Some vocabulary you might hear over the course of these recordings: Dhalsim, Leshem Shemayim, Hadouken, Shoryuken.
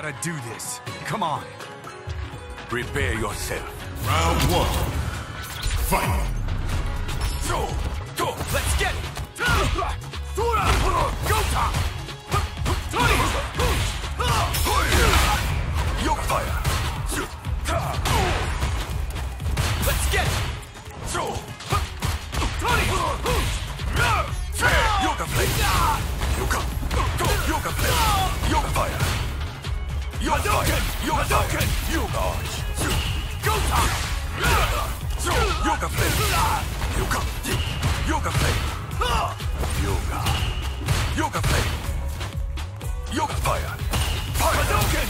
gotta do this. Come on. Prepare yourself. Round 1. Fight. Let's get it. Go time. Your fire. Let's get it. Yoga blade. Yoga blade. Yoga fire. Hadouken. Hadouken. Yoga go time. Yoga blade. Yoga flame. Yoga flame. Yoga fire. Hadouken.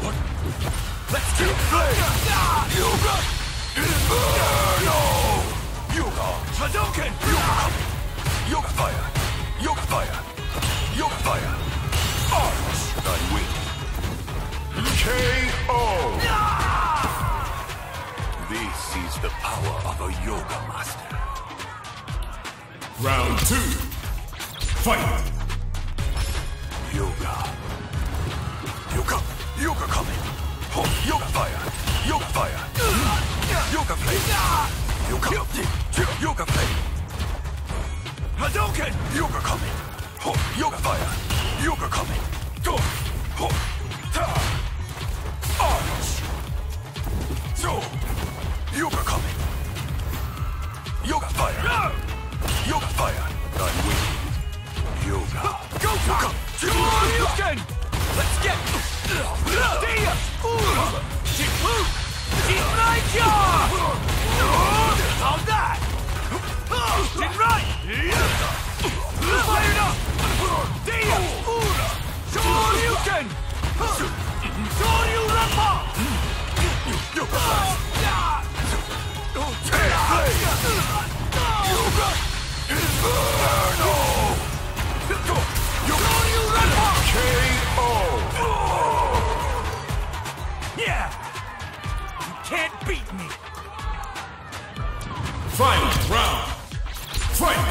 What? Let's keep flame. Yoga. Inferno. Yoga. Hadouken. Yoga fire. Yoga fire. Yoga fire. Arms. Thy will. KO. This is the power of a yoga master. Round 2. Fight! Yoga. Yoga coming. Yoga fire. Yoga fire. Yoga flame. Yoga flame. Hadouken. Yoga coming. Yoga fire. Yoga coming. Arms. Yoga coming. Yoga fire. Yoga fire. Thy will. Yoga. Go time. Hadouken. Let's get it. See ya. Keep right, y'all. How's that? Keep right. Fired up. See ya. Hadouken. Yoga fire. Inferno! KO! Yeah! You can't beat me! Final round! Fight!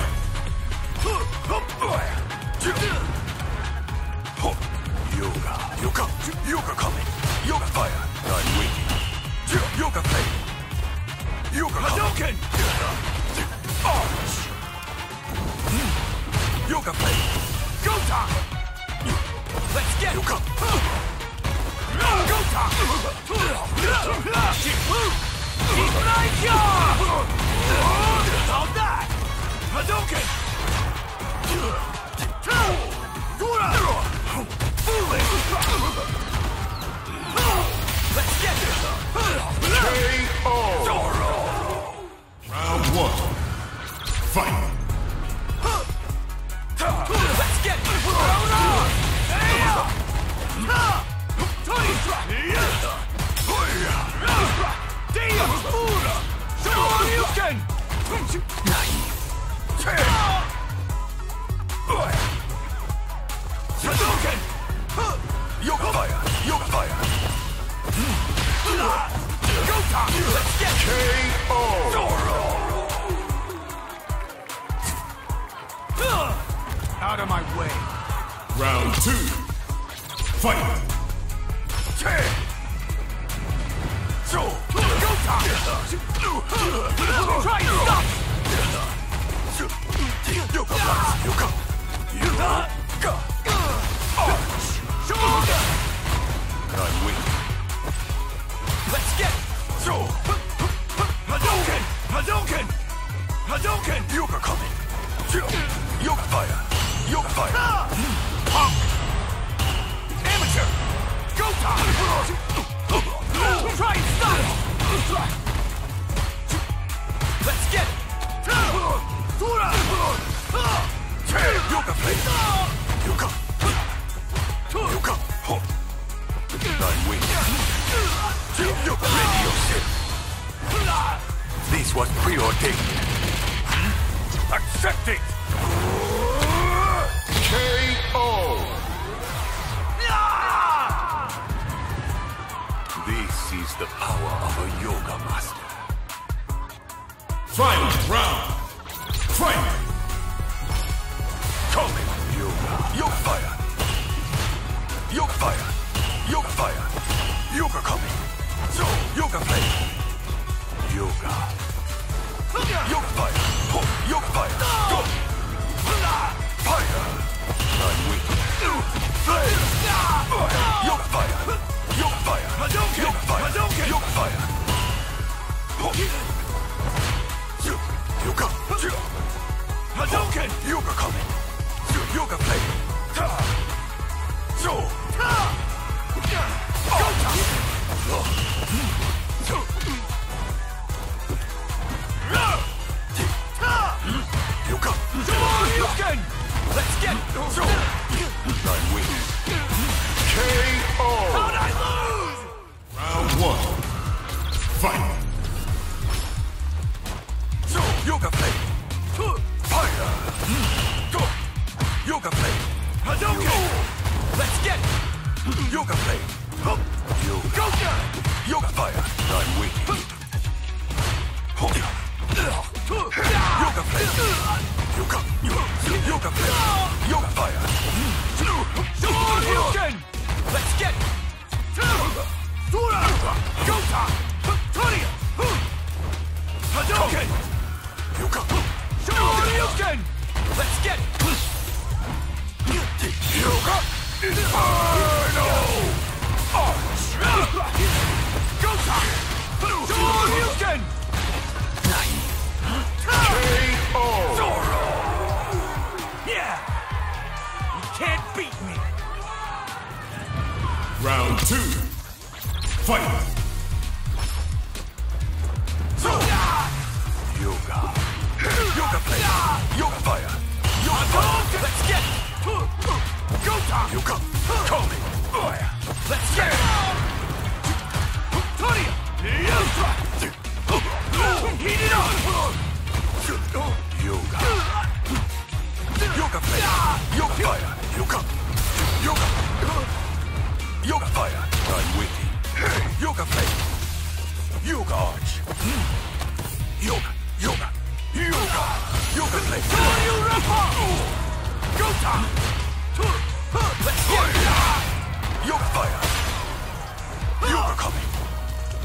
Yoga coming! Yoga fire! Thy wicked! Yoga flame! Yoga Hadouken! Arms! Yoga play. Go time. Let's get it. Yoga. Go time. Keep right here. How's that? Hadouken. Let's get it. KO. Round 1. Fight. Let's get it! KO! Out of my way. Round 2. Fight. Go time. Try and stop. Let's get it. Hadouken. Yoga coming. Yoga fire. Yoga fire! Pop! Amateur! Go time! Try and stop! Let's get it! Yoga play! Yoga! Thy wing! Yoga ready yourself! This was preordained! Accept it! KO! This is the power of a yoga master. Final round! Fight! Coming! Yoga! Yoga fire! Yoga plate. Yoga. Yoga plate. Yoga plate. Go. Fire. I'm weak. Flame. Yoga fire. Yoga fire. Hadouken. Hadouken. Yoga fire. Yoga. Yoga. Hadouken. Yoga coming. Yoga plate. Yo. Let's get it! I'm winning. KO! How'd I lose? Round 1. Fight! Yoga plate! Fire! Go! Yoga plate! Hadouken! Let's get it! Yoga plate! Yoga! Yoga fire! I'm winning. Yoga plate! Yoga plate! Yoga fire! Hadouken! Let's get it! Tura! Gota! Toriya! Hadouken! Yoga! Hadouken! Let's get it! Yoga! Inferno! Arch! Gota! Hadouken! K.O. Can't beat me. Round 2. Fight. Yoga. Yoga play. Yoga fire. Yoga fire. Let's get it. Yoga. Yoga. Call me. Fire. Let's get it. Toriya. Heat it up. Yoga. Yoga play. Yoga fire. Yoga! Yoga! Yoga fire! I'm waiting. Yoga plate! Yoga arch! Yoga! Yoga! Yoga! Yoga plate! Yoga! Let's get it! Yoga fire! Yoga coming!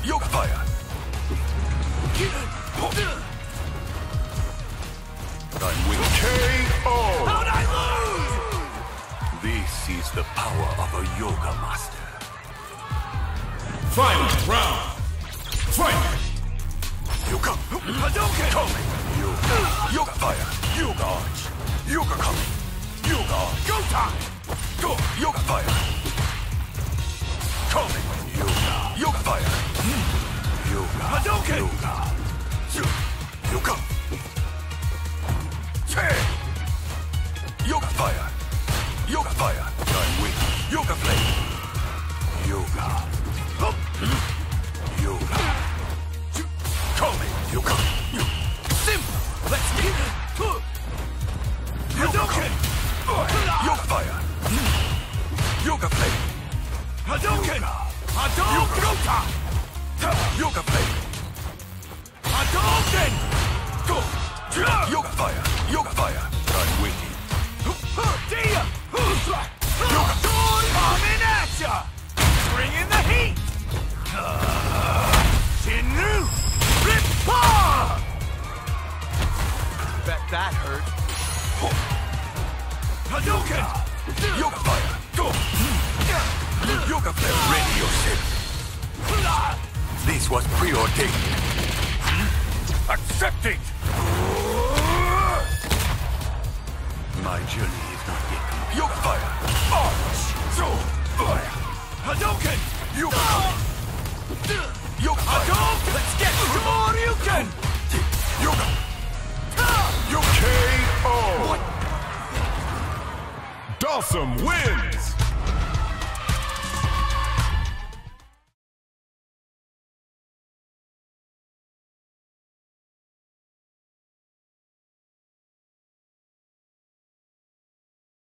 Yoga fire! I'm waiting. K.O. How'd I lose? This is the power of a yoga master. Final round. Fight! Yoga. Hadouken. Coming. Yoga. Yoga fire. Yoga arch. Yoga coming. Yoga arch. Go time. Go. Yoga fire. Coming. Yoga. Yoga fire. Yoga. Hadouken. Yoga. Yoga. Ten. Yoga fire. Yoga fire. I'm weak. Yoga plate. Yoga. Hop. Yoga. Call me. Yoga. Simple. Let's get it. Hadouken. Yoga fire. Yoga plate. Hadouken. Hadouken. Yoga plate. Hadouken. Go. Yoga fire. Yoga fire. I'm weak. Dear. Coming at ya! Bring in the heat! Shinru! Rip paw! Bet that hurt. Hadouken! Yoga fire! Go! Yoga play radio ship! This was preordained! Accept it! My journey is not yet complete. Yoga fire! Arch! Fire! Hadouken! Yoga! Yoga fire! Hadouken! Let's get it! Shoryuken! Yoga! Yoga! K.O. What? Dhalsim wins!